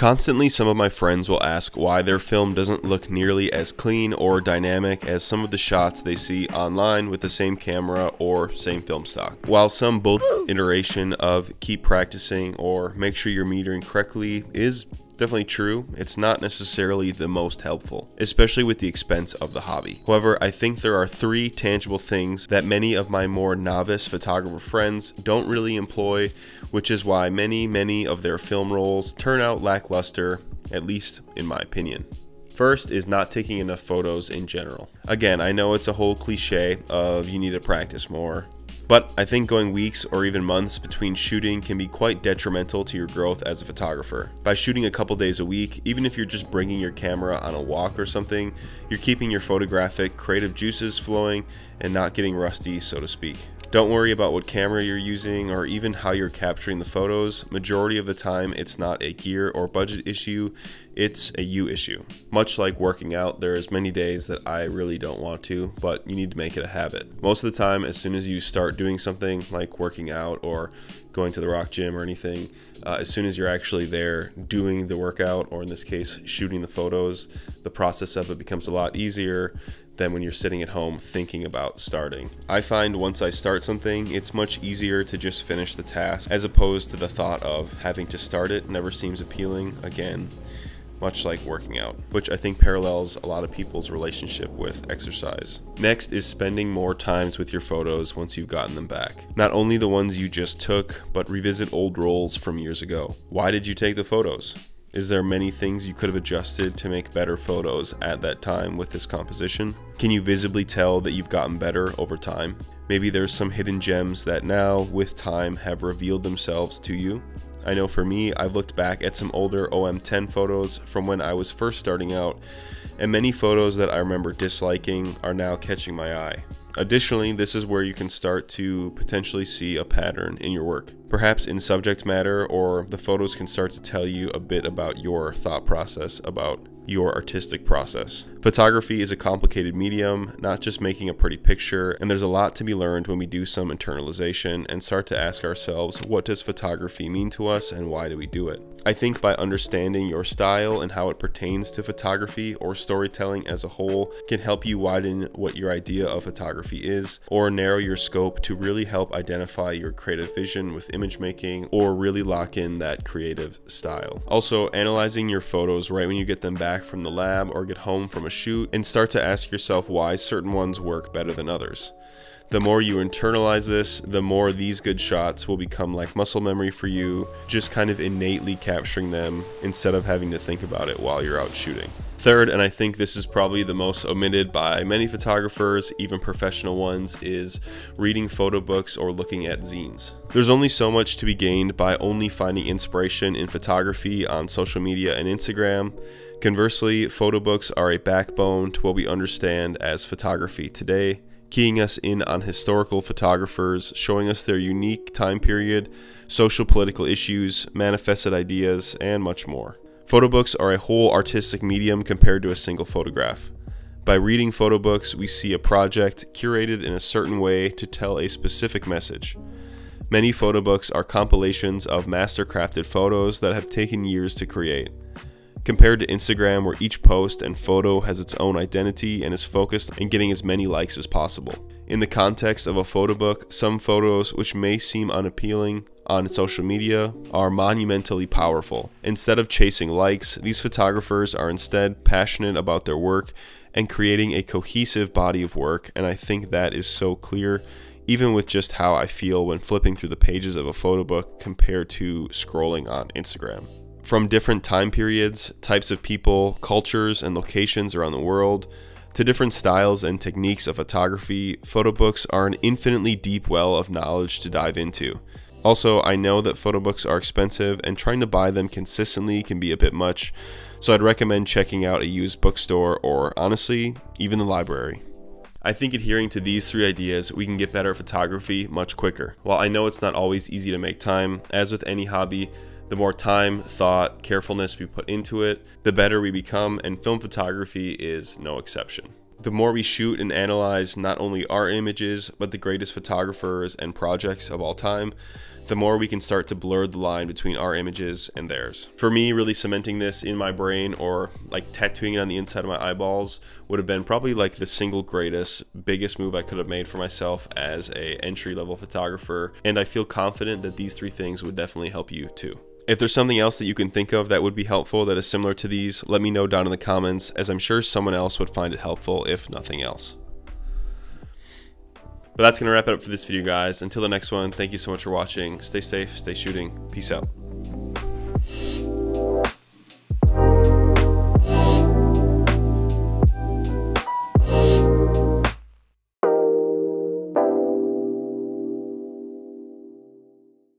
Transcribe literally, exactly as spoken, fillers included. Constantly, some of my friends will ask why their film doesn't look nearly as clean or dynamic as some of the shots they see online with the same camera or same film stock. While some bull iteration of keep practicing or make sure you're metering correctly is definitely true, it's not necessarily the most helpful, especially with the expense of the hobby. However, I think there are three tangible things that many of my more novice photographer friends don't really employ, which is why many, many of their film rolls turn out lackluster, at least in my opinion. First is not taking enough photos in general. Again, I know it's a whole cliche of you need to practice more, but I think going weeks or even months between shooting can be quite detrimental to your growth as a photographer. By shooting a couple days a week, even if you're just bringing your camera on a walk or something, you're keeping your photographic creative juices flowing and not getting rusty, so to speak. Don't worry about what camera you're using or even how you're capturing the photos. Majority of the time, it's not a gear or budget issue, it's a you issue. Much like working out, there is many days that I really don't want to, but you need to make it a habit. Most of the time, as soon as you start doing something like working out or going to the rock gym or anything, uh, as soon as you're actually there doing the workout, or in this case, shooting the photos, the process of it becomes a lot easier than when you're sitting at home thinking about starting. I find once I start something, it's much easier to just finish the task, as opposed to the thought of having to start it never seems appealing, again, much like working out, which I think parallels a lot of people's relationship with exercise. Next is spending more times with your photos once you've gotten them back. Not only the ones you just took, but revisit old rolls from years ago. Why did you take the photos? Is there many things you could have adjusted to make better photos at that time with this composition? Can you visibly tell that you've gotten better over time? Maybe there's some hidden gems that now, with time, have revealed themselves to you. I know for me, I've looked back at some older O M ten photos from when I was first starting out, and many photos that I remember disliking are now catching my eye. Additionally, this is where you can start to potentially see a pattern in your work, perhaps in subject matter, or the photos can start to tell you a bit about your thought process, about your artistic process. Photography is a complicated medium, not just making a pretty picture, and there's a lot to be learned when we do some internalization and start to ask ourselves, what does photography mean to us and why do we do it? I think by understanding your style and how it pertains to photography or storytelling as a whole can help you widen what your idea of photography is, or narrow your scope to really help identify your creative vision with image making, or really lock in that creative style. Also, analyzing your photos right when you get them back from the lab or get home from a shoot, and start to ask yourself why certain ones work better than others. The more you internalize this, the more these good shots will become like muscle memory for you, just kind of innately capturing them instead of having to think about it while you're out shooting. Third, and I think this is probably the most omitted by many photographers, even professional ones, is reading photo books or looking at zines. There's only so much to be gained by only finding inspiration in photography on social media and Instagram. Conversely, photo books are a backbone to what we understand as photography today, keying us in on historical photographers, showing us their unique time period, social political issues, manifested ideas, and much more. Photo books are a whole artistic medium compared to a single photograph. By reading photo books, we see a project curated in a certain way to tell a specific message. Many photo books are compilations of mastercrafted photos that have taken years to create. Compared to Instagram, where each post and photo has its own identity and is focused on getting as many likes as possible. In the context of a photo book, some photos, which may seem unappealing on social media, are monumentally powerful. Instead of chasing likes, these photographers are instead passionate about their work and creating a cohesive body of work, and I think that is so clear, even with just how I feel when flipping through the pages of a photo book compared to scrolling on Instagram. From different time periods, types of people, cultures, and locations around the world, to different styles and techniques of photography, photo books are an infinitely deep well of knowledge to dive into. Also, I know that photo books are expensive, and trying to buy them consistently can be a bit much, so I'd recommend checking out a used bookstore or, honestly, even the library. I think adhering to these three ideas, we can get better at photography much quicker. While I know it's not always easy to make time, as with any hobby, the more time, thought, carefulness we put into it, the better we become, and film photography is no exception. The more we shoot and analyze not only our images, but the greatest photographers and projects of all time, the more we can start to blur the line between our images and theirs. For me, really cementing this in my brain, or like tattooing it on the inside of my eyeballs, would have been probably like the single greatest, biggest move I could have made for myself as a entry-level photographer, and I feel confident that these three things would definitely help you too. If there's something else that you can think of that would be helpful that is similar to these, let me know down in the comments, as I'm sure someone else would find it helpful if nothing else. But that's going to wrap it up for this video, guys. Until the next one, thank you so much for watching. Stay safe, stay shooting. Peace out.